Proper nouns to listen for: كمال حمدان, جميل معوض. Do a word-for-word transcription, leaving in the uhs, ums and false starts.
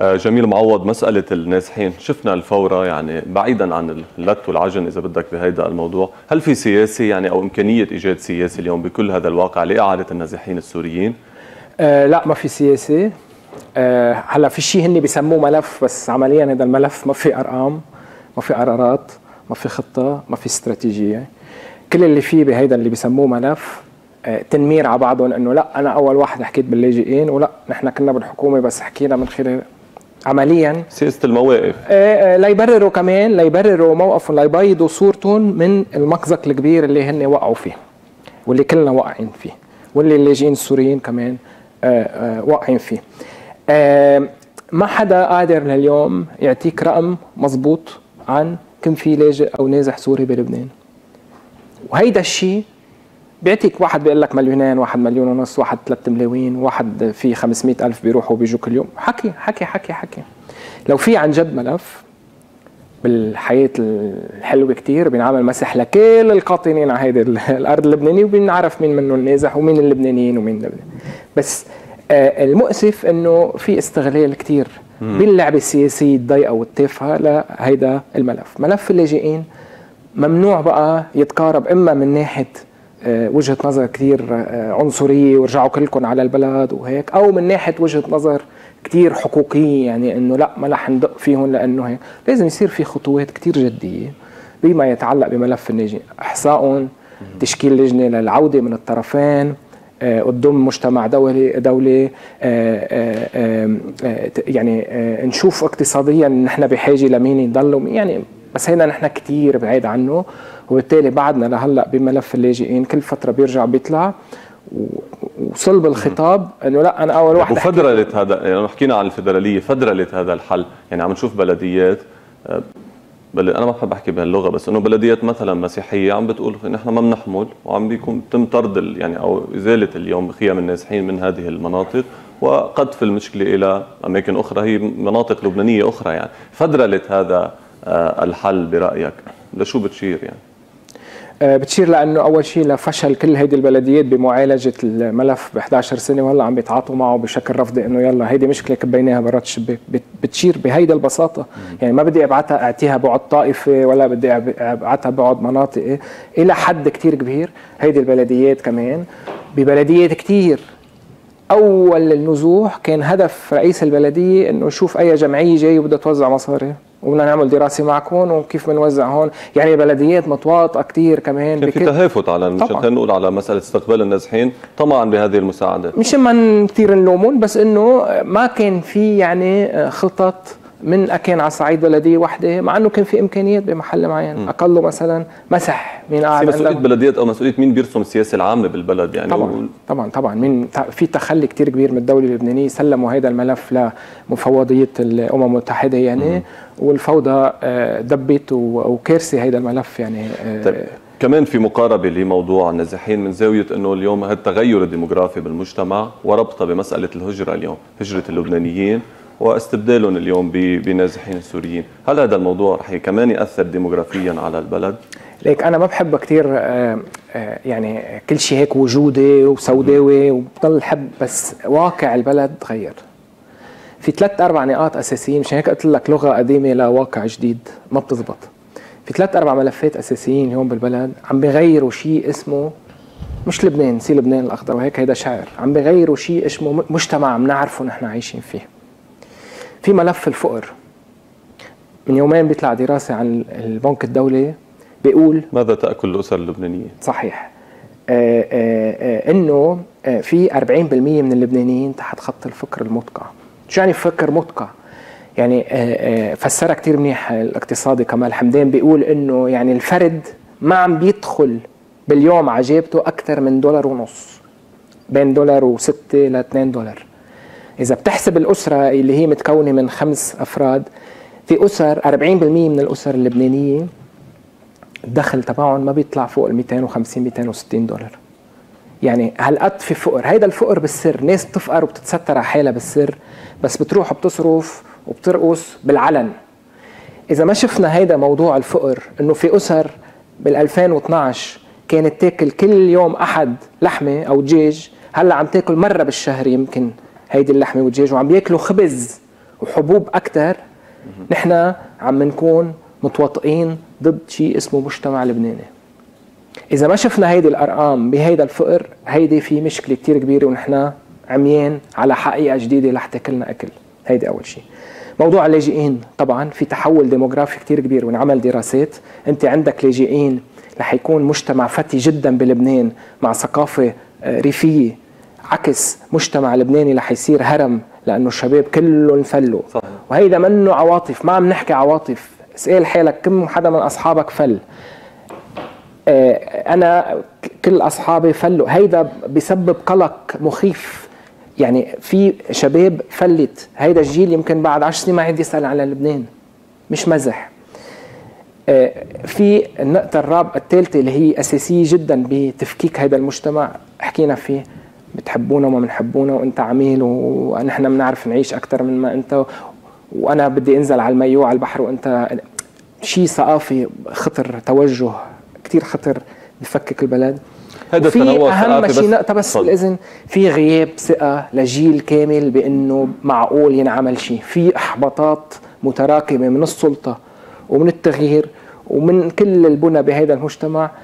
جميل معوض، مسألة النازحين، شفنا الفورة يعني بعيدا عن اللت والعجن إذا بدك بهيدا الموضوع، هل في سياسي يعني أو إمكانية إيجاد سياسي اليوم بكل هذا الواقع لإعادة النازحين السوريين؟ آه لا، ما في سياسي. آه هلا في شيء هن بسموه ملف، بس عمليا هذا الملف ما في أرقام، ما في قرارات، ما في خطة، ما في استراتيجية. كل اللي فيه بهيدا اللي بسموه ملف تنمير على بعضهم، انه لا انا اول واحد حكيت باللاجئين، ولا نحن كنا بالحكومه بس حكينا من خلال عمليا سياسه المواقف، ليبرروا كمان ليبرروا موقفهم، ليبيضوا صورتهم من المأزق الكبير اللي هن وقعوا فيه، واللي كلنا واقعين فيه، واللي اللاجئين السوريين كمان واقعين فيه. ما حدا قادر لليوم يعطيك رقم مضبوط عن كم في لاجئ او نازح سوري بلبنان، وهيدا الشيء بيعطيك واحد بيقول لك مليونين، واحد مليون ونص، واحد ثلاث ملايين، واحد في خمسمئة ألف بيروحوا وبيجوا كل يوم، حكي حكي حكي حكي. لو في عن جد ملف بالحياة الحلوة كتير بينعمل مسح لكل القاطنين على هيدي الأرض اللبنانية، وبنعرف مين منهم نازح ومين اللبنانيين ومين لبنان. بس المؤسف إنه في استغلال كتير باللعبة السياسية الضيقة والتافهة لهيدا الملف. ملف اللاجئين ممنوع بقى يتقارب، إما من ناحية وجهة نظر كتير عنصرية ورجعوا كلكم على البلد وهيك، أو من ناحية وجهة نظر كتير حقوقية، يعني إنه لا ما رح ندق فيهم لأنه هيك. لازم يصير في خطوات كتير جدية بما يتعلق بملف الناجين، إحصائهم، تشكيل لجنة للعودة من الطرفين، قدام مجتمع دولي دولي يعني نشوف اقتصاديا نحن بحاجة لمين يضلوا يعني، بس هينا نحن كتير بعيد عنه، وبالتالي بعدنا لهلا بملف اللاجئين كل فتره بيرجع بيطلع وصلب الخطاب انه لا انا اول واحد. وفدرله هذا، يعني حكينا عن الفدراليه، فدرله هذا الحل، يعني عم نشوف بلديات، بل انا ما بحب احكي بهاللغه، بس انه بلديات مثلا مسيحيه عم بتقول نحن ما بنحمل، وعم بيكون تم طرد يعني او ازاله اليوم خيام النازحين من هذه المناطق، وقد في المشكله الى اماكن اخرى هي مناطق لبنانيه اخرى، يعني فدرله هذا الحل برايك لشو بتشير؟ يعني بتشير لانه اول شيء لفشل كل هيدي البلديات بمعالجه الملف ب إحدى عشرة سنه، وهلا عم بيتعاطوا معه بشكل رفضي، انه يلا هيدي مشكله كبيناها برات الشباك. بتشير بهيدا البساطه، يعني ما بدي ابعتها اعطيها بعد طائفي ولا بدي ابعتها بعد مناطقي، الى حد كثير كبير هيدي البلديات كمان. ببلديات كثير اول النزوح كان هدف رئيس البلديه انه شوف اي جمعيه جاي وبدها توزع مصاري، وبدنا نعمل دراسه معكم وكيف بنوزع هون، يعني البلديات متواطئه كثير كمان. كان في تهافت على، مشان نقول على مساله استقبال النازحين طمعا بهذه المساعدات، مش ما كثير نلومهم، بس انه ما كان في يعني خطط من اكان على صعيد بلديه وحده، مع انه كان في امكانيات بمحل معين، اقله مثلا مسح مين قاعد عندنا. مسؤوليه بلديات او مسؤوليه مين بيرسم السياسه العامه بالبلد يعني. طبعا و... طبعا طبعا مين في تخلي كثير كبير من الدوله اللبنانيه، سلموا هذا الملف لمفوضيه الامم المتحده يعني، والفوضى دبت وكارثه هذا الملف يعني. طيب. كمان في مقاربه لموضوع النازحين من زاويه انه اليوم هالتغير الديموغرافي بالمجتمع وربطه بمساله الهجره، اليوم هجره اللبنانيين واستبدالهم اليوم بنازحين سوريين، هل هذا الموضوع رح كمان يأثر ديموغرافيا على البلد؟ ليك أنا ما بحب كثير يعني كل شيء هيك وجودي وسوداوي، وبضل حب، بس واقع البلد تغير في ثلاث أربع نقاط أساسيين، مشان هيك قلت لك لغة قديمة لواقع جديد ما بتزبط. في ثلاث أربع ملفات أساسيين اليوم بالبلد عم بيغيروا شيء اسمه مش لبنان، سي لبنان الأخضر وهيك، هيدا شعر، عم بيغيروا شيء اسمه مجتمع عم نعرفه نحن عايشين فيه. في ملف الفقر، من يومين بيطلع دراسة عن البنك الدولي بيقول ماذا تأكل الأسر اللبنانية؟ صحيح، آآ آآ إنه في أربعين بالمئة من اللبنانيين تحت خط الفقر المدقع. شو يعني فقر مدقع؟ يعني فسرها كتير منيح الاقتصادي كمال حمدان، بيقول إنه يعني الفرد ما عم بيدخل باليوم على جيبته أكثر من دولار ونص، بين دولار وستة ل اثنين دولار. إذا بتحسب الأسرة اللي هي متكونة من خمس أفراد، في أسر أربعين بالمئة من الأسر اللبنانية الدخل تبعهم ما بيطلع فوق ال مئتين وخمسين مئتين وستين دولار. يعني هالقد في فقر، هيدا الفقر بالسر، ناس بتفقر وبتتستر على حالها بالسر، بس بتروح وبتصرف وبترقص بالعلن. إذا ما شفنا هيدا موضوع الفقر، إنه في أسر بال ألفين واثنعش كانت تاكل كل يوم أحد لحمة أو دجاج، هلا عم تاكل مرة بالشهر يمكن هيدي اللحمه والدجاج، وعم بياكلوا خبز وحبوب أكثر، نحن عم نكون متواطئين ضد شيء اسمه مجتمع لبناني. إذا ما شفنا هيدي الأرقام بهيدا الفقر، هيدي في مشكلة كتير كبيرة ونحن عميان على حقيقة جديدة لحتى كلنا أكل. هيدي أول شيء. موضوع اللاجئين، طبعا في تحول ديموغرافي كتير كبير، ونعمل دراسات. أنت عندك لاجئين رح يكون مجتمع فتي جدا بلبنان مع ثقافة ريفية، عكس مجتمع لبناني رح يصير هرم لأنه الشباب كله انفلوا. وهيدا منه عواطف، ما عم نحكي عواطف. اسأل حالك كم حدا من أصحابك فل؟ أنا كل أصحابي فلوا. هيدا بسبب قلق مخيف، يعني في شباب فلت. هيدا الجيل يمكن بعد عشر سنين ما عاد يسأل على لبنان، مش مزح. في النقطة الرابعة الثالثة اللي هي أساسية جدا بتفكيك هيدا المجتمع، حكينا فيه بتحبونا وما بنحبونا، وأنت عميل ونحن بنعرف نعيش أكثر من ما أنت، وأنا بدي أنزل على الميو على البحر وأنت. شيء ثقافي خطر، توجه كتير خطر بفكك البلد. هذا التنوع اهم شيء. نقطه بس بالاذن، في غياب ثقه لجيل كامل بانه معقول ينعمل شيء، في احباطات متراكمه من السلطه ومن التغيير ومن كل البنى بهذا المجتمع